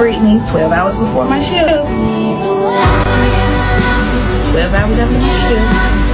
Brittany, 12 hours before my shift. 12 hours after my shift.